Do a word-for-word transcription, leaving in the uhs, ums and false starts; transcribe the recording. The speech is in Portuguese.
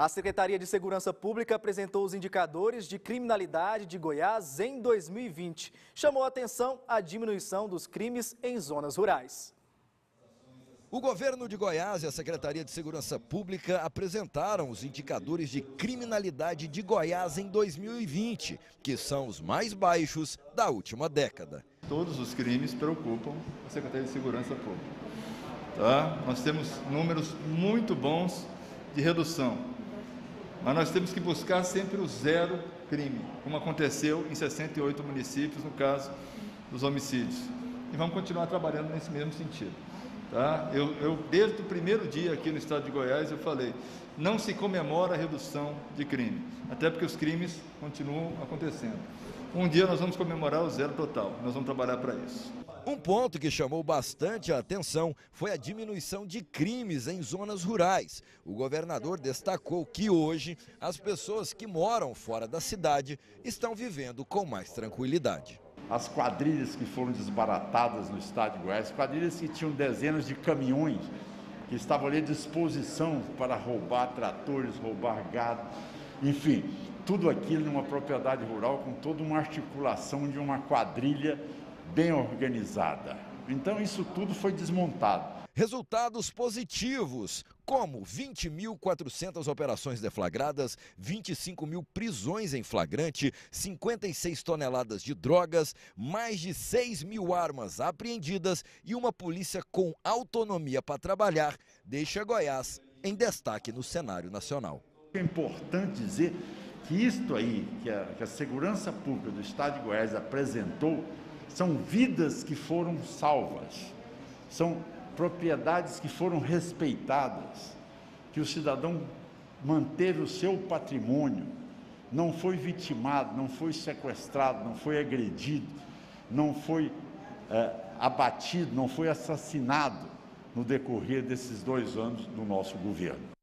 A Secretaria de Segurança Pública apresentou os indicadores de criminalidade de Goiás em dois mil e vinte. Chamou a atenção a diminuição dos crimes em zonas rurais. O governo de Goiás e a Secretaria de Segurança Pública apresentaram os indicadores de criminalidade de Goiás em dois mil e vinte, que são os mais baixos da última década. Todos os crimes preocupam a Secretaria de Segurança Pública. Tá? Nós temos números muito bons de redução, mas nós temos que buscar sempre o zero crime, como aconteceu em sessenta e oito municípios no caso dos homicídios. E vamos continuar trabalhando nesse mesmo sentido. Tá? Eu, eu, desde o primeiro dia aqui no estado de Goiás, eu falei, não se comemora a redução de crime, até porque os crimes continuam acontecendo. Um dia nós vamos comemorar o zero total, nós vamos trabalhar para isso. Um ponto que chamou bastante a atenção foi a diminuição de crimes em zonas rurais. O governador destacou que hoje as pessoas que moram fora da cidade estão vivendo com mais tranquilidade. As quadrilhas que foram desbaratadas no estado de Goiás, quadrilhas que tinham dezenas de caminhões que estavam ali à disposição para roubar tratores, roubar gado, enfim, tudo aquilo numa propriedade rural com toda uma articulação de uma quadrilha bem organizada. Então isso tudo foi desmontado. Resultados positivos, como vinte mil e quatrocentas operações deflagradas, vinte e cinco mil prisões em flagrante, cinquenta e seis toneladas de drogas, mais de seis mil armas apreendidas e uma polícia com autonomia para trabalhar, deixa Goiás em destaque no cenário nacional. É importante dizer que isto aí, que a, que a segurança pública do estado de Goiás apresentou, são vidas que foram salvas, são propriedades que foram respeitadas, que o cidadão manteve o seu patrimônio, não foi vitimado, não foi sequestrado, não foi agredido, não foi é, abatido, não foi assassinado no decorrer desses dois anos do nosso governo.